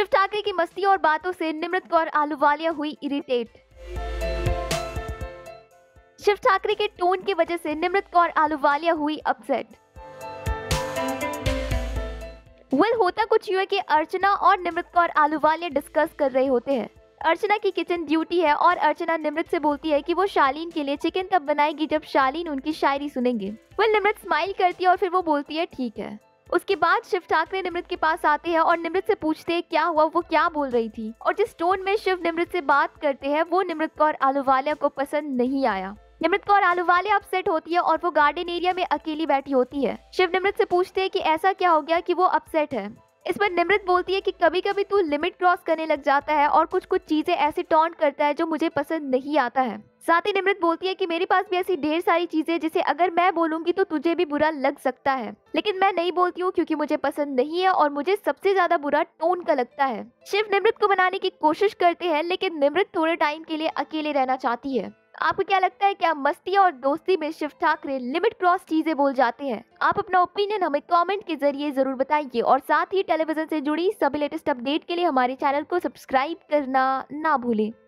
शिव ठाकरे की मस्ती और बातों से निमृत कौर आलू वालिया हुई इरिटेट। शिव ठाकरे के टोन की वजह से निमृत कौर आलू वालिया हुई अपसेट। होता कुछ यूं है कि अर्चना और निमृत कौर आलू वालिया डिस्कस कर रहे होते हैं। अर्चना की किचन ड्यूटी है और अर्चना निमृत से बोलती है कि वो शालीन के लिए चिकन तब बनाएगी जब शालीन उनकी शायरी सुनेंगे। वह निमृत स्माइल करती है और फिर वो बोलती है ठीक है। उसके बाद शिव ठाकरे निमृत के पास आते हैं और निमृत से पूछते हैं क्या हुआ, वो क्या बोल रही थी। और जिस टोन में शिव निमृत से बात करते हैं वो निमृत कौर आलू वालिया को पसंद नहीं आया। निमृत कौर आलू वालिया अपसेट होती है और वो गार्डन एरिया में अकेली बैठी होती है। शिव निमृत से पूछते हैं कि ऐसा क्या हो गया कि वो अपसेट है। इस पर निमृत बोलती है कि कभी कभी तू लिमिट क्रॉस करने लग जाता है और कुछ कुछ चीजें ऐसे टॉन्ट करता है जो मुझे पसंद नहीं आता है। साथ ही निमृत बोलती है कि मेरे पास भी ऐसी ढेर सारी चीजें जिसे अगर मैं बोलूंगी तो तुझे भी बुरा लग सकता है, लेकिन मैं नहीं बोलती हूँ क्योंकि मुझे पसंद नहीं है और मुझे सबसे ज्यादा बुरा टोन का लगता है। शिव निमृत को मनाने की कोशिश करते हैं लेकिन निमृत थोड़े टाइम के लिए अकेले रहना चाहती है। आपको क्या लगता है क्या मस्ती और दोस्ती में शिव ठाकरे लिमिट क्रॉस चीजें बोल जाते हैं? आप अपना ओपिनियन हमें कमेंट के जरिए जरूर बताइए और साथ ही टेलीविजन से जुड़ी सभी लेटेस्ट अपडेट के लिए हमारे चैनल को सब्सक्राइब करना ना भूलें।